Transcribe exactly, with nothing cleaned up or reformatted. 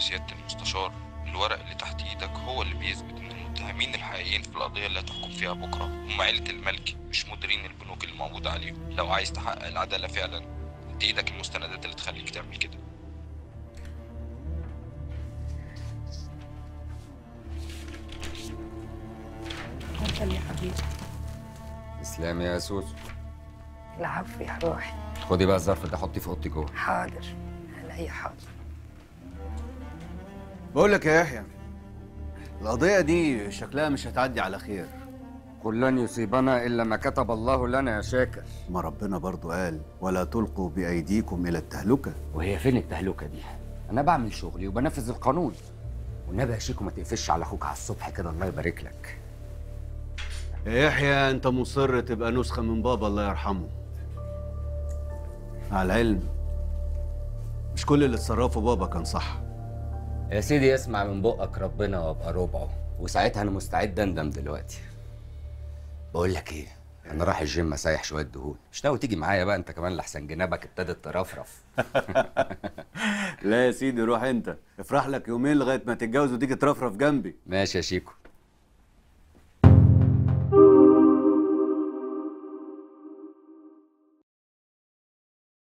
سيادة المستشار، الورق اللي تحت ايدك هو اللي بيثبت ان المتهمين الحقيقيين في القضية اللي هتحكم فيها بكرة هم عيلة الملك، مش مديرين البنوك اللي موجودة عليهم. لو عايز تحقق العدالة فعلا انت ايدك المستندات اللي تخليك تعمل كده. اتفضل يا حبيبي. تسلمي يا سوسو. العفو يا روحي. خدي بقى الظرف ده حطيه في اوضتي جوه. حاضر، عينيا حاضر. بقول لك يا يحيى، القضية دي شكلها مش هتعدي على خير. قل لن يصيبنا إلا ما كتب الله لنا يا شاكر. ما ربنا برضو قال ولا تلقوا بأيديكم إلى التهلكة. وهي فين التهلكة دي؟ أنا بعمل شغلي وبنفذ القانون. والنبي يا شيكو ما تقفش على أخوك على الصبح كده، الله يبارك لك. يا يحيى أنت مصر تبقى نسخة من بابا الله يرحمه. مع العلم مش كل اللي اتصرفه بابا كان صح. يا سيدي اسمع من بقك ربنا وابقى ربعه، وساعتها انا مستعد اندم. دلوقتي بقول لك ايه، انا رايح الجيم اسيح شويه دهون، مش ناوي تيجي معايا بقى انت كمان لحسن جنابك ابتدت ترفرف. لا يا سيدي روح انت، افرح لك يومين لغايه ما تتجوز وتيجي ترفرف جنبي. ماشي يا شيكو.